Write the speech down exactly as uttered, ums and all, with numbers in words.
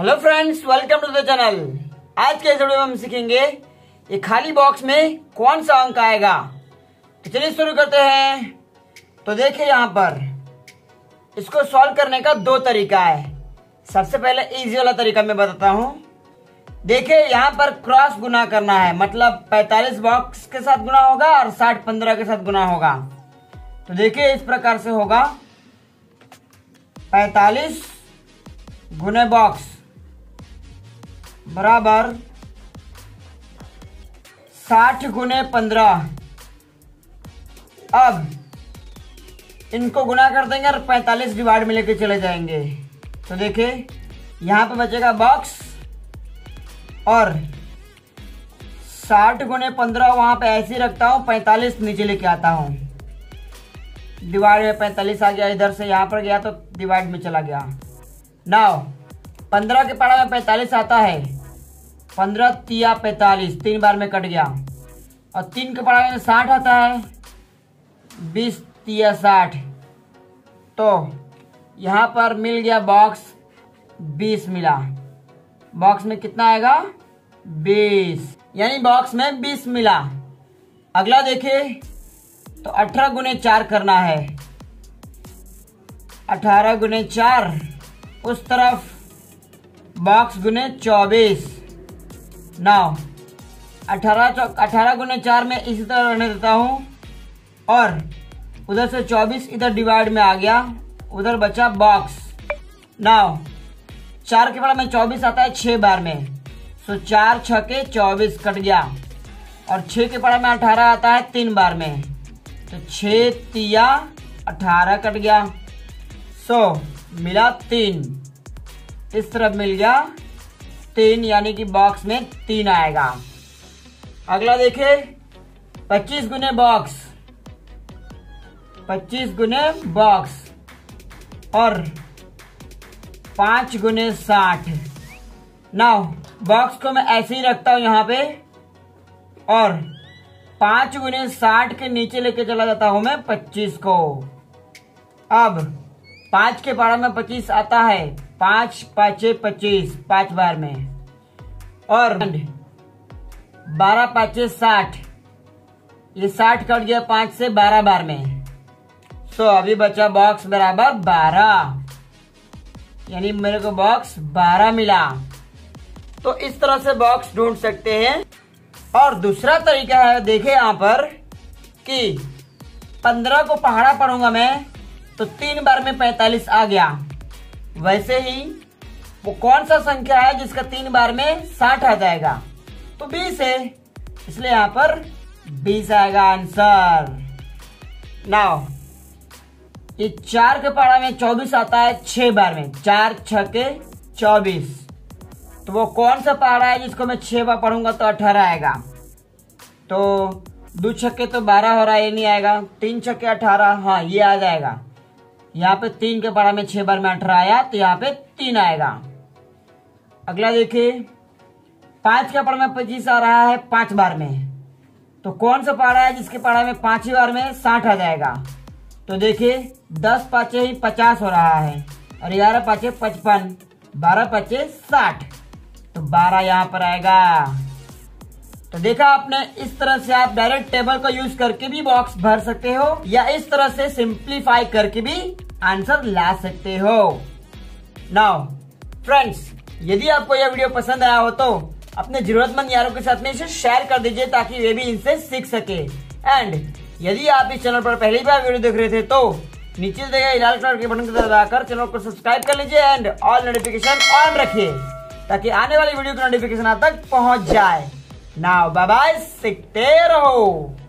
Hello friends, welcome to the channel. आज के इस वीडियो में हम सीखेंगे ये खाली बॉक्स में कौन सा अंक आएगा। तो चलिए शुरू करते हैं। तो देखिए यहाँ पर इसको सॉल्व करने का दो तरीका है। सबसे पहले इजी वाला तरीका मैं बताता हूँ। देखिए यहाँ पर क्रॉस गुना करना है, मतलब पैंतालीस बॉक्स के साथ गुना होगा और साठ पंद्रह के साथ गुना होगा। तो देखिए इस प्रकार से होगा, पैंतालीस गुने बॉक्स बराबर साठ गुने पंद्रह। अब इनको गुना कर देंगे और पैंतालीस डिवाइड में लेके चले जाएंगे। तो देखिए यहाँ पे बचेगा बॉक्स और साठ गुने पंद्रह वहाँ पे ऐसे रखता हूँ, पैंतालीस नीचे लेके आता हूँ। डिवाइड में पैंतालीस आ गया, इधर से यहाँ पर गया तो डिवाइड में चला गया। नाउ पंद्रह के पारा में पैंतालीस आता है, पंद्रह तिया पैंतालीस, तीन बार में कट गया। और तीन के पारा में साठ आता है, बीस तिया साठ। तो यहाँ पर मिल गया बॉक्स, बीस मिला। बॉक्स में कितना आएगा? बीस, यानी बॉक्स में बीस मिला। अगला देखिए, तो अठारह गुने चार करना है। अठारह गुने चार, उस तरफ बॉक्स गुने चौबीस। नाउ अठारह अठारह गुने चार में इसी तरह रहने देता हूँ और उधर से चौबीस इधर डिवाइड में आ गया, उधर बचा बॉक्स। नाउ चार के बाद में चौबीस आता है छः बार में, सो चार छः के चौबीस कट गया। और छः के बाद में अठारह आता है तीन बार में, तो छः तिया अठारह कट गया। सो मिला तीन, इस तरफ मिल गया तीन, यानी कि बॉक्स में तीन आएगा। अगला देखिए, पच्चीस गुने बॉक्स, पच्चीस गुने बॉक्स और पाँच गुने साठ। नाउ बॉक्स को मैं ऐसे ही रखता हूँ यहाँ पे और पाँच गुने साठ के नीचे लेके चला जाता हूँ मैं पच्चीस को। अब पाँच के पारा में पच्चीस आता है, पाँच पाँचे पच्चीस, पाँच बार में। और बारह पाँचे साठ, ये साठ कट गया पाँच से बारह बार में। सो अभी बचा बॉक्स बराबर बारह, यानी मेरे को बॉक्स बारह मिला। तो इस तरह से बॉक्स ढूंढ सकते हैं। और दूसरा तरीका है, देखे यहाँ पर कि पंद्रह को पहाड़ा पढ़ूंगा मैं तो तीन बार में पैंतालीस आ गया। वैसे ही वो कौन सा संख्या है जिसका तीन बार में साठ आ जाएगा? तो बीस है, इसलिए यहाँ पर बीस आएगा आंसर। नाउ ये चार के पहाड़ा में चौबीस आता है छः बार में, चार छः के चौबीस। तो वो कौन सा पहाड़ा है जिसको मैं छः बार पढ़ूंगा तो अठारह आएगा? तो दो छक्के तो बारह हो रहा है, ये नहीं आएगा। तीन छक्के अठारह, हाँ ये आ जाएगा। यहाँ पे तीन के पहाड़ा में छः बार में अठारह आया, तो यहाँ पे तीन आएगा। अगला देखिए, पाँच के पहाड़ा में पच्चीस आ रहा है पाँच बार में, तो कौन सा पहाड़ा है जिसके पहाड़ा में पाँच ही बार में साठ आ जाएगा? तो देखिए दस पाँचे ही पचास हो रहा है और ग्यारह पाँचे पचपन, बारह पाँचे साठ, तो बारह यहाँ पर आएगा। तो देखा आपने, इस तरह से आप डायरेक्ट टेबल का यूज करके भी बॉक्स भर सकते हो या इस तरह से सिंप्लीफाई करके भी आंसर ला सकते हो। नाउ फ्रेंड्स, यदि आपको यह वीडियो पसंद आया हो तो अपने जरूरतमंद यारों के साथ में इसे शेयर कर दीजिए ताकि वे भी इनसे सीख सके। एंड यदि आप इस चैनल पर पहली बार वीडियो देख रहे थे तो नीचे दिए गए लाल कलर के बटन को दबाकर चैनल को सब्सक्राइब कर लीजिए एंड ऑल नोटिफिकेशन ऑन रखिए ताकि आने वाली वीडियो की नोटिफिकेशन आप तक पहुंच जाए। नाउ बाय बाय, सीखते रहो।